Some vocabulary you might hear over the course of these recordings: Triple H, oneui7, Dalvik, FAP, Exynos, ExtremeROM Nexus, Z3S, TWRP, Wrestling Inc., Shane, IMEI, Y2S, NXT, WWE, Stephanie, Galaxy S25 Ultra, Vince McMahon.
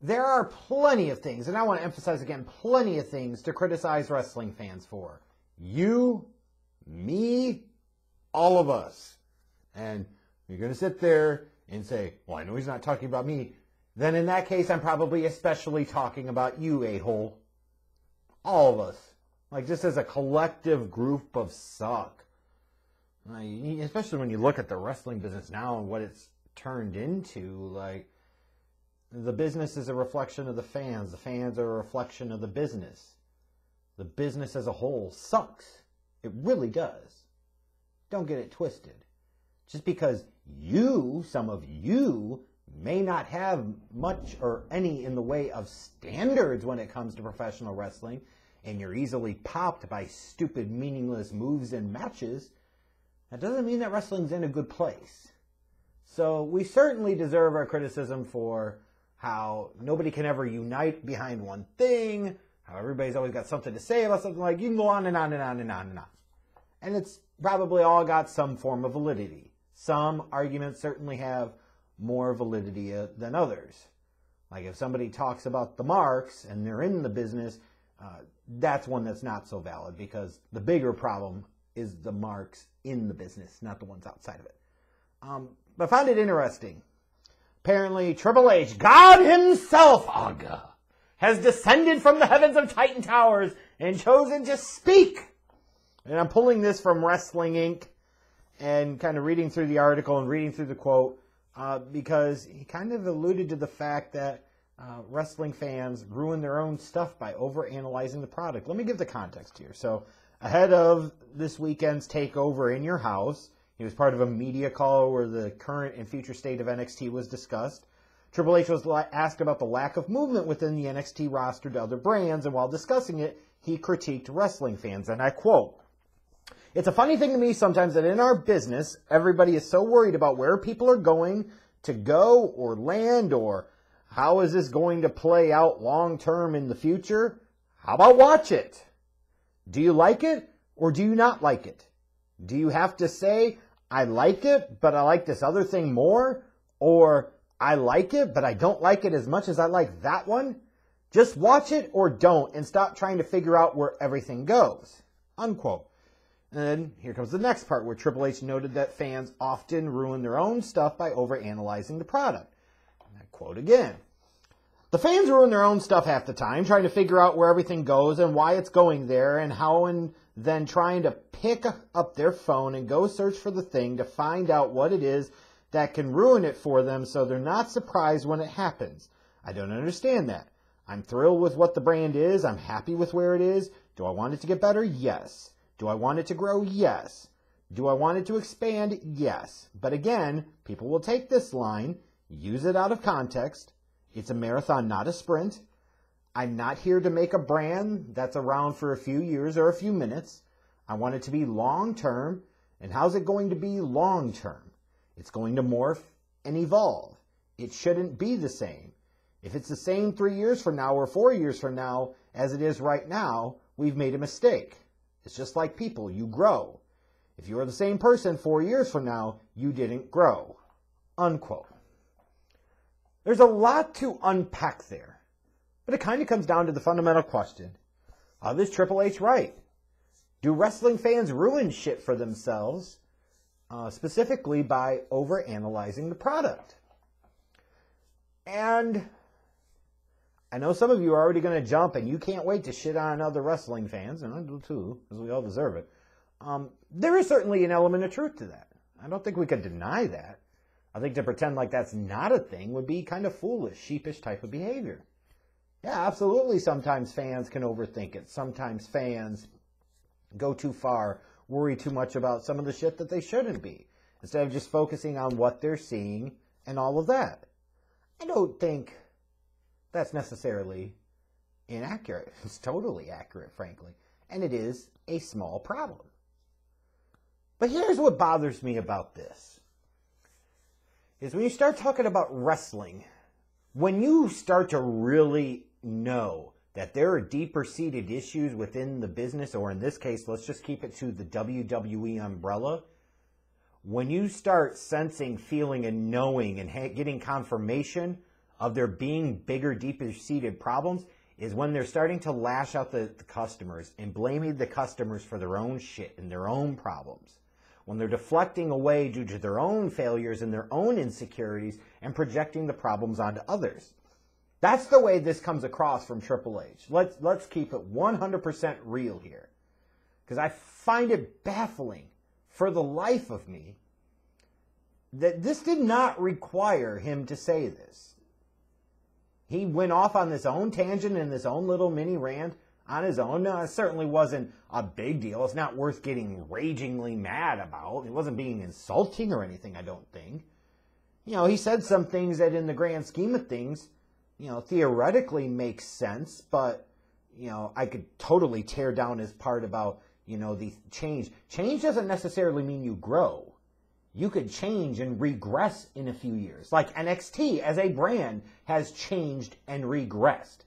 There are plenty of things, and I want to emphasize again, plenty of things to criticize wrestling fans for. You, me, all of us. And you're going to sit there and say, well, I know he's not talking about me. Then in that case, I'm probably especially talking about you, a-hole. All of us. Like, just as a collective group of suck. Especially when you look at the wrestling business now and what it's turned into, like, the business is a reflection of the fans. The fans are a reflection of the business. The business as a whole sucks. It really does. Don't get it twisted. Just because you, some of you, may not have much or any in the way of standards when it comes to professional wrestling, and you're easily popped by stupid, meaningless moves and matches, that doesn't mean that wrestling's in a good place. So we certainly deserve our criticism for how nobody can ever unite behind one thing, how everybody's always got something to say about something. Like, you can go on and on and on and on and on. And it's probably all got some form of validity. Some arguments certainly have more validity than others. Like, if somebody talks about the marks and they're in the business, that's one that's not so valid, because the bigger problem is the marks in the business, not the ones outside of it. But I found it interesting. Apparently, Triple H, God himself, Aga, has descended from the heavens of Titan Towers and chosen to speak. And I'm pulling this from Wrestling Inc. and kind of reading through the article and reading through the quote, because he kind of alluded to the fact that wrestling fans ruin their own stuff by overanalyzing the product. Let me give the context here. So, ahead of this weekend's takeover in your house, he was part of a media call where the current and future state of NXT was discussed. Triple H was asked about the lack of movement within the NXT roster to other brands, and while discussing it, he critiqued wrestling fans, and I quote, "It's a funny thing to me sometimes that in our business, everybody is so worried about where people are going to go or land, or how is this going to play out long term in the future. How about watch it? Do you like it or do you not like it? Do you have to say, I like it, but I like this other thing more? Or I like it, but I don't like it as much as I like that one? Just watch it or don't, and stop trying to figure out where everything goes." Unquote. And then here comes the next part, where Triple H noted that fans often ruin their own stuff by overanalyzing the product. And I quote again, "The fans ruin their own stuff half the time, trying to figure out where everything goes and why it's going there and how, and then trying to pick up their phone and go search for the thing to find out what it is that can ruin it for them, so they're not surprised when it happens. I don't understand that. I'm thrilled with what the brand is. I'm happy with where it is. Do I want it to get better? Yes. Do I want it to grow? Yes. Do I want it to expand? Yes. But again, people will take this line, use it out of context. It's a marathon, not a sprint. I'm not here to make a brand that's around for a few years or a few minutes. I want it to be long-term. And how's it going to be long-term? It's going to morph and evolve. It shouldn't be the same. If it's the same 3 years from now or 4 years from now as it is right now, we've made a mistake. It's just like people, you grow. If you are the same person 4 years from now, you didn't grow." Unquote. There's a lot to unpack there, but it kind of comes down to the fundamental question of, is Triple H right? Do wrestling fans ruin shit for themselves, specifically by overanalyzing the product? And I know some of you are already going to jump and you can't wait to shit on other wrestling fans, and I do too, because we all deserve it. There is certainly an element of truth to that. I don't think we could deny that. I think to pretend like that's not a thing would be kind of foolish, sheepish type of behavior. Yeah, absolutely, sometimes fans can overthink it. Sometimes fans go too far, worry too much about some of the shit that they shouldn't be, instead of just focusing on what they're seeing and all of that. I don't think that's necessarily inaccurate. It's totally accurate, frankly. And it is a small problem. But here's what bothers me about this, is when you start talking about wrestling, when you start to really know that there are deeper-seated issues within the business, or in this case, let's just keep it to the WWE umbrella, when you start sensing, feeling, and knowing and getting confirmation of there being bigger, deeper-seated problems is when they're starting to lash out the customers and blaming the customers for their own shit and their own problems. When they're deflecting away due to their own failures and their own insecurities and projecting the problems onto others. That's the way this comes across from Triple H. Let's keep it 100% real here. Because I find it baffling for the life of me that this did not require him to say this. He went off on this own tangent and this own little mini rant on his own. No, it certainly wasn't a big deal. It's not worth getting ragingly mad about. It wasn't being insulting or anything, I don't think. You know, he said some things that in the grand scheme of things, you know, theoretically makes sense, but, you know, I could totally tear down his part about, you know, the change. Change doesn't necessarily mean you grow. You could change and regress in a few years. Like NXT as a brand has changed and regressed.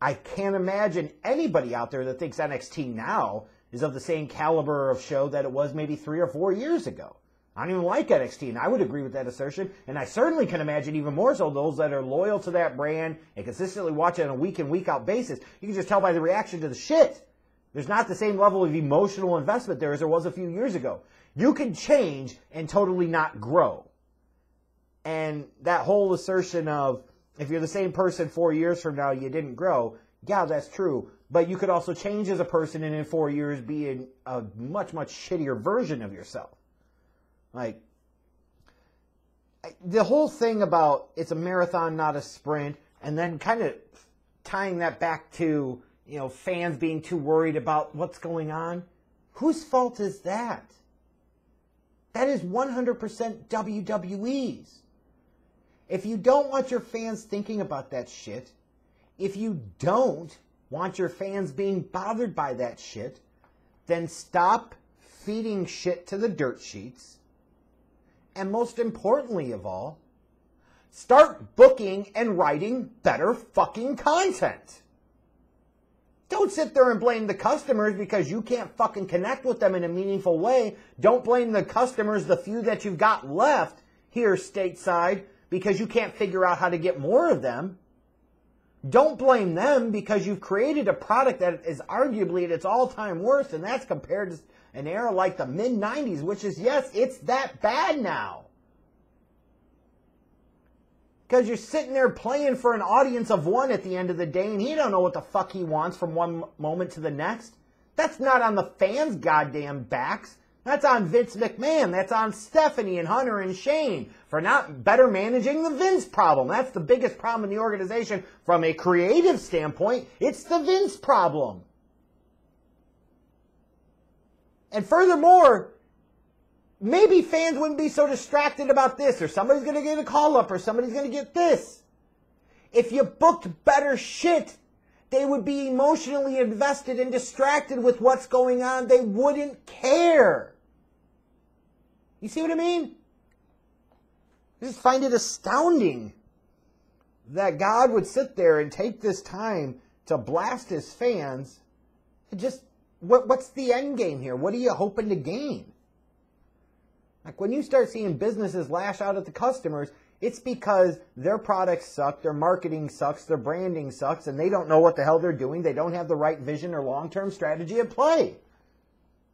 I can't imagine anybody out there that thinks NXT now is of the same caliber of show that it was maybe 3 or 4 years ago. I don't even like NXT, and I would agree with that assertion. And I certainly can imagine even more so those that are loyal to that brand and consistently watch it on a week-in, week-out basis. You can just tell by the reaction to the shit. There's not the same level of emotional investment there as there was a few years ago. You can change and totally not grow. And that whole assertion of, if you're the same person 4 years from now, you didn't grow, yeah, that's true. But you could also change as a person and in 4 years be a much, much shittier version of yourself. Like, the whole thing about it's a marathon, not a sprint, and then kind of tying that back to, you know, fans being too worried about what's going on. Whose fault is that? That is 100% WWE's. If you don't want your fans thinking about that shit, if you don't want your fans being bothered by that shit, then stop feeding shit to the dirt sheets. And most importantly of all, start booking and writing better fucking content. Don't sit there and blame the customers because you can't fucking connect with them in a meaningful way. Don't blame the customers, the few that you've got left here stateside, because you can't figure out how to get more of them. Don't blame them because you've created a product that is arguably at its all-time worst, and that's compared to an era like the mid-90s, which is, yes, it's that bad now. Because you're sitting there playing for an audience of one at the end of the day, and he don't know what the fuck he wants from one moment to the next. That's not on the fans' goddamn backs. That's on Vince McMahon. That's on Stephanie and Hunter and Shane for not better managing the Vince problem. That's the biggest problem in the organization from a creative standpoint. It's the Vince problem. And furthermore, maybe fans wouldn't be so distracted about this, or somebody's going to get a call up, or somebody's going to get this. If you booked better shit, they would be emotionally invested and distracted with what's going on. They wouldn't care. You see what I mean? I just find it astounding that God would sit there and take this time to blast his fans and just... What's the end game here? What are you hoping to gain? Like, when you start seeing businesses lash out at the customers, it's because their products suck, their marketing sucks, their branding sucks, and they don't know what the hell they're doing. They don't have the right vision or long-term strategy at play.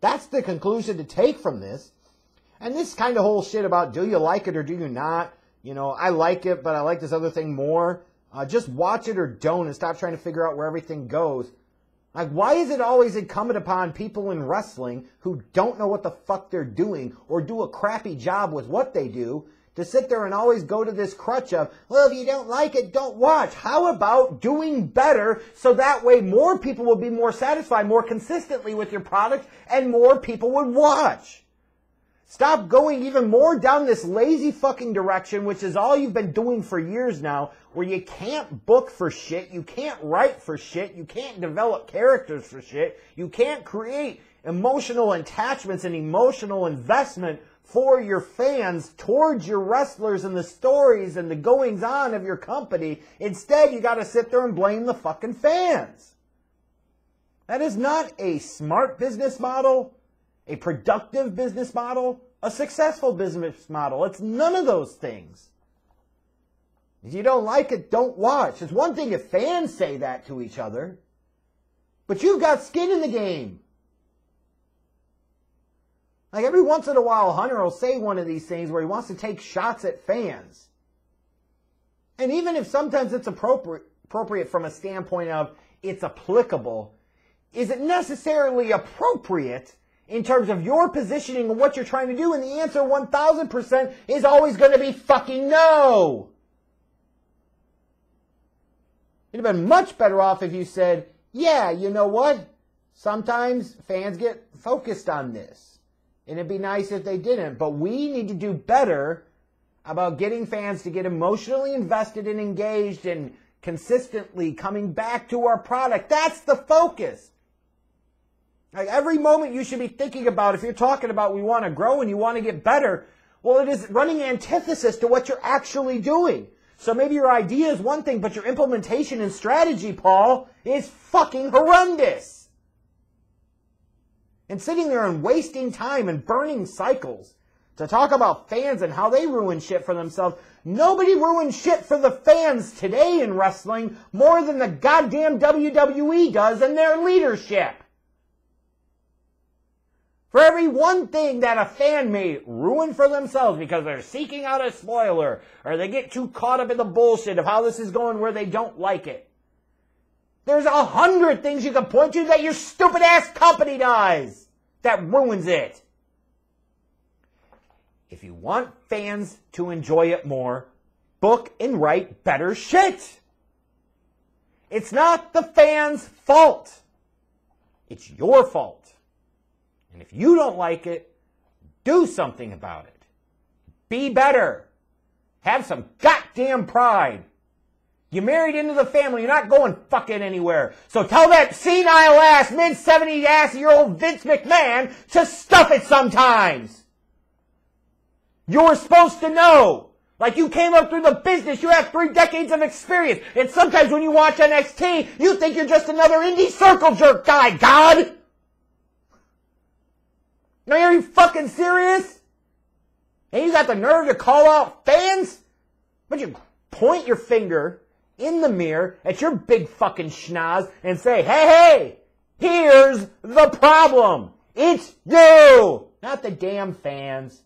That's the conclusion to take from this. And this kind of whole shit about do you like it or do you not? You know, I like it, but I like this other thing more. Just watch it or don't, and stop trying to figure out where everything goes. Like, why is it always incumbent upon people in wrestling who don't know what the fuck they're doing or do a crappy job with what they do to sit there and always go to this crutch of, well, if you don't like it, don't watch. How about doing better so that way more people will be more satisfied more consistently with your product and more people would watch? Stop going even more down this lazy fucking direction, which is all you've been doing for years now, where you can't book for shit, you can't write for shit, you can't develop characters for shit, you can't create emotional attachments and emotional investment for your fans towards your wrestlers and the stories and the goings-on of your company. Instead, you gotta sit there and blame the fucking fans. That is not a smart business model. A productive business model, a successful business model. It's none of those things. If you don't like it, don't watch. It's one thing if fans say that to each other, but you've got skin in the game. Like every once in a while, Hunter will say one of these things where he wants to take shots at fans. And even if sometimes it's appropriate from a standpoint of it's applicable, is it necessarily appropriate in terms of your positioning and what you're trying to do? And the answer 1000% is always going to be fucking no. It'd have been much better off if you said, yeah, you know what? Sometimes fans get focused on this. And it'd be nice if they didn't. But we need to do better about getting fans to get emotionally invested and engaged and consistently coming back to our product. That's the focus. Like every moment you should be thinking about, if you're talking about we want to grow and you want to get better, well, it is running antithesis to what you're actually doing. So maybe your idea is one thing, but your implementation and strategy, Paul, is fucking horrendous. And sitting there and wasting time and burning cycles to talk about fans and how they ruin shit for themselves. Nobody ruins shit for the fans today in wrestling more than the goddamn WWE does and their leadership. For every one thing that a fan may ruin for themselves because they're seeking out a spoiler or they get too caught up in the bullshit of how this is going where they don't like it, there's 100 things you can point to that your stupid ass company does that ruins it. If you want fans to enjoy it more, book and write better shit. It's not the fans' fault. It's your fault. And if you don't like it, do something about it. Be better. Have some goddamn pride. You married into the family. You're not going fucking anywhere. So tell that senile ass, mid-70 ass year old Vince McMahon to stuff it sometimes. You're supposed to know. Like you came up through the business. You have 3 decades of experience. And sometimes when you watch NXT, you think you're just another indie circle jerk guy, God. Now, are you fucking serious? And you got the nerve to call out fans? But you point your finger in the mirror at your big fucking schnoz and say, hey, here's the problem. It's you, not the damn fans.